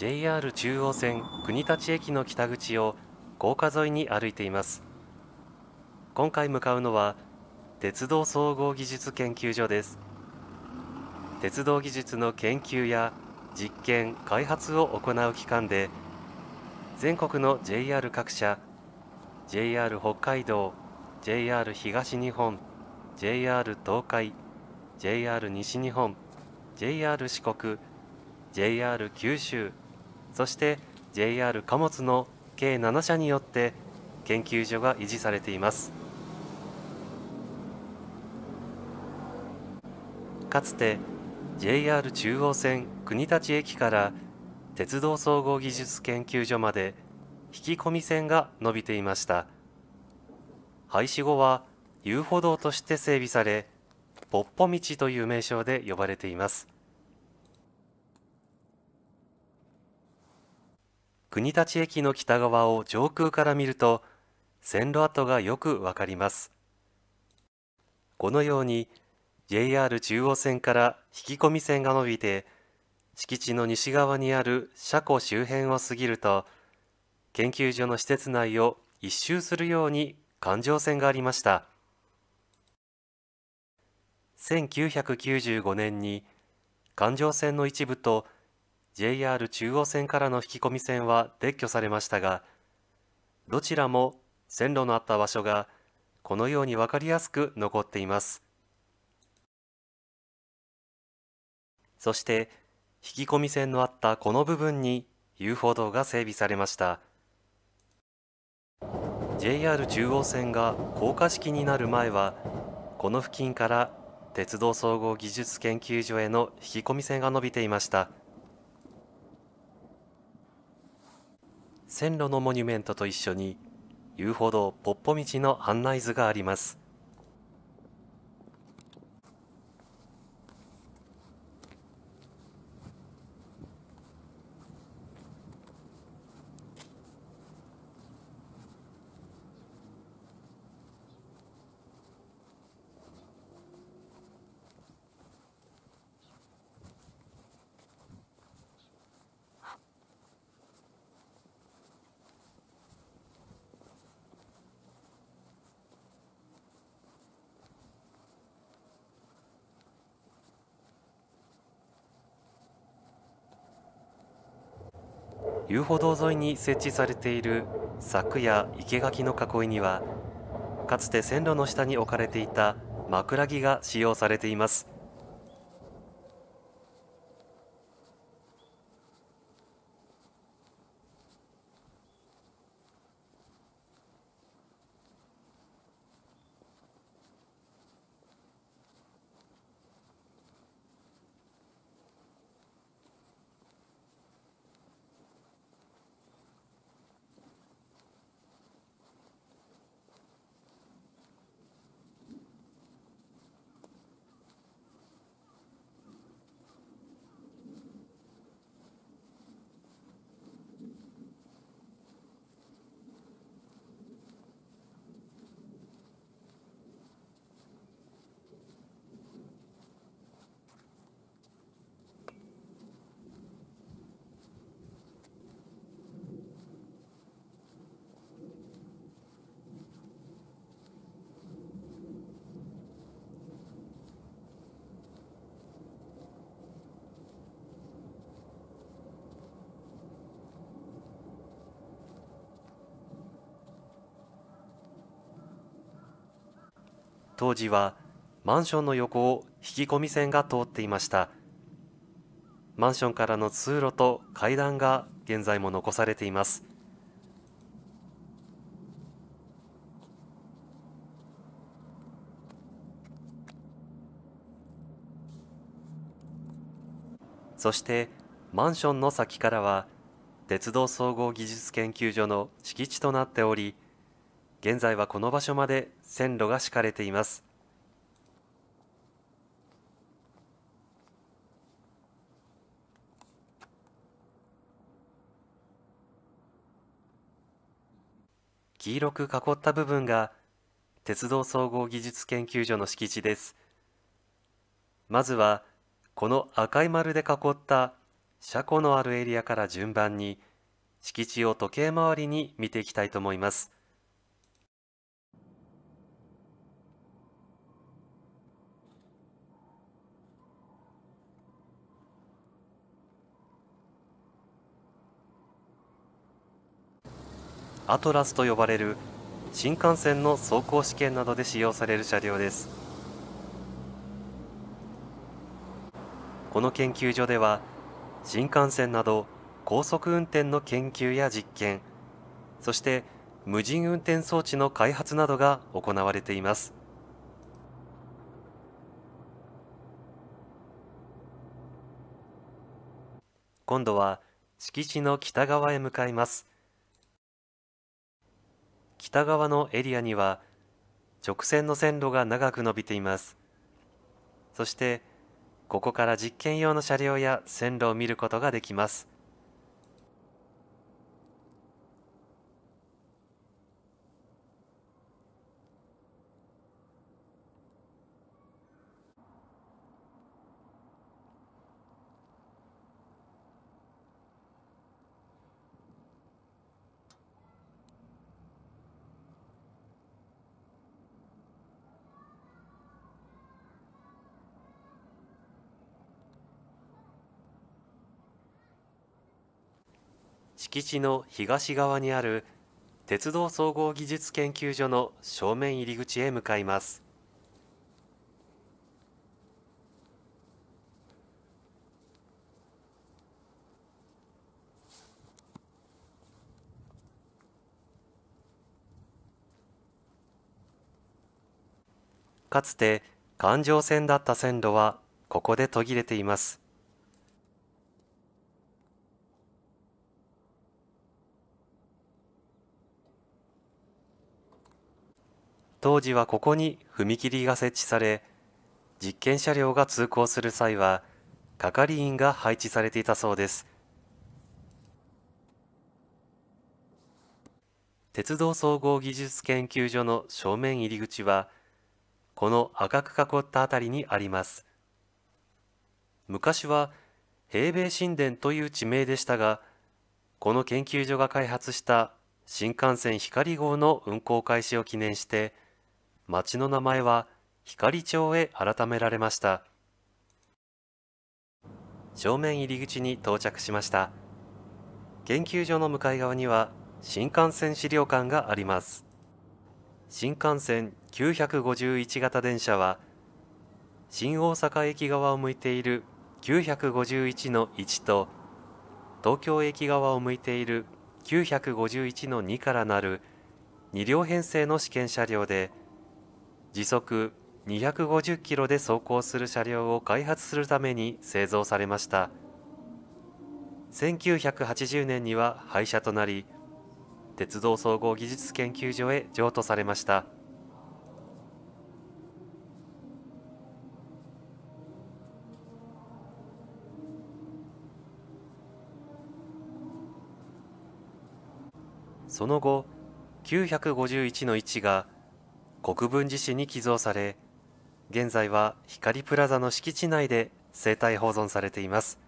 JR 中央線国立駅の北口を高架沿いに歩いています。今回向かうのは鉄道総合技術研究所です。鉄道技術の研究や実験・開発を行う機関で、全国の JR 各社、JR 北海道、JR 東日本、JR 東海、JR 西日本、JR 四国、JR 九州、そして JR 貨物の計7社によって研究所が維持されています。かつて JR 中央線国立駅から鉄道総合技術研究所まで引き込み線が伸びていました。廃止後は遊歩道として整備され、ぽっぽ道という名称で呼ばれています。国立駅の北側を上空から見ると、線路跡がよくわかります。このように、JR 中央線から引き込み線が伸びて、敷地の西側にある車庫周辺を過ぎると、研究所の施設内を一周するように環状線がありました。1995年に、環状線の一部と、JR 中央線からの引き込み線は撤去されましたが、どちらも線路のあった場所がこのように分かりやすく残っています。そして、引き込み線のあったこの部分に遊歩道が整備されました。JR 中央線が高架式になる前は、この付近から鉄道総合技術研究所への引き込み線が伸びていました。線路のモニュメントと一緒に遊歩道ぽっぽ道の案内図があります。遊歩道沿いに設置されている柵や生け垣の囲いには、かつて線路の下に置かれていた枕木が使用されています。当時はマンションの横を引き込み線が通っていました。マンションからの通路と階段が現在も残されています。そしてマンションの先からは鉄道総合技術研究所の敷地となっており、現在はこの場所まで線路が敷かれています。黄色く囲った部分が鉄道総合技術研究所の敷地です。まずはこの赤い丸で囲った車庫のあるエリアから順番に敷地を時計回りに見ていきたいと思います。アトラスと呼ばれる新幹線の走行試験などで使用される車両です。この研究所では新幹線など高速運転の研究や実験、そして無人運転装置の開発などが行われています。今度は敷地の北側へ向かいます。北側のエリアには直線の線路が長く伸びています。そしてここから実験用の車両や線路を見ることができます。敷地の東側にある鉄道総合技術研究所の正面入り口へ向かいます。かつて環状線だった線路はここで途切れています。当時はここに踏切が設置され、実験車両が通行する際は係員が配置されていたそうです。鉄道総合技術研究所の正面入り口はこの赤く囲った辺りにあります。昔は平米新田という地名でしたが、この研究所が開発した新幹線ひかり号の運行開始を記念して町の名前は光町へ改められました。正面入り口に到着しました。研究所の向かい側には新幹線資料館があります。新幹線951型電車は新大阪駅側を向いている 951-1 と東京駅側を向いている 951-2 からなる2両編成の試験車両で、時速250キロで走行する車両を開発するために製造されました。1980年には廃車となり、鉄道総合技術研究所へ譲渡されました。その後、951-1 が国分寺市に寄贈され、現在は光プラザの敷地内で生態保存されています。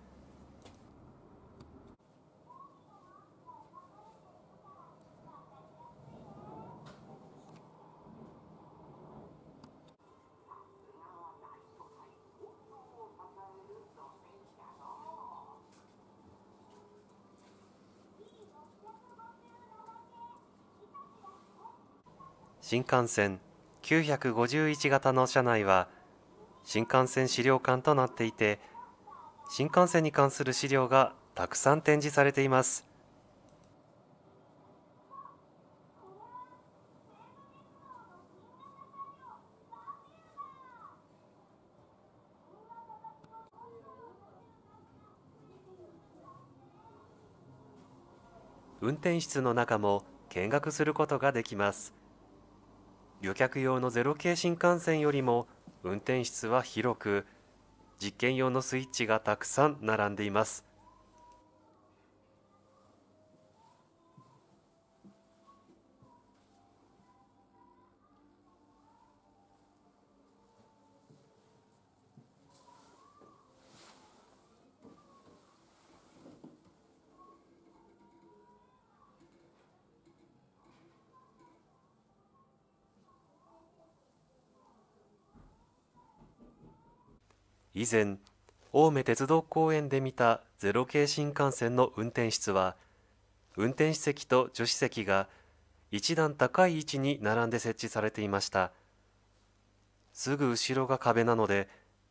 新幹線951型の車内は新幹線資料館となっていて、新幹線に関する資料がたくさん展示されています。運転室の中も見学することができます。旅客用の0系新幹線よりも運転室は広く、実験用のスイッチがたくさん並んでいます。以前青梅鉄道公園で見たゼロ系新幹線の運転室は、運転士席と助手席が一段高い位置に並んで設置されていました。すぐ後ろが壁なので、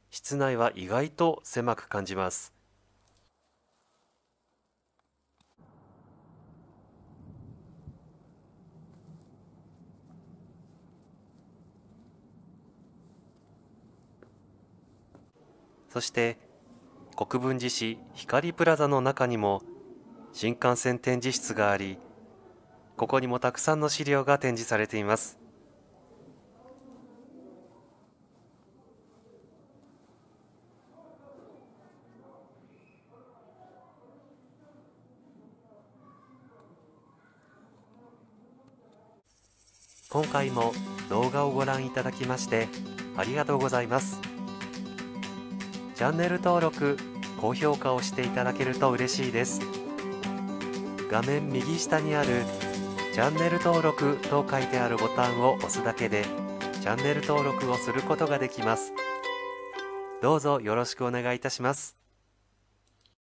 室内は意外と狭く感じます。そして国分寺市光プラザの中にも新幹線展示室があり、ここにもたくさんの資料が展示されています。今回も動画をご覧いただきましてありがとうございます。チャンネル登録、高評価をしていただけると嬉しいです。画面右下にあるチャンネル登録と書いてあるボタンを押すだけでチャンネル登録をすることができます。どうぞよろしくお願いいたします。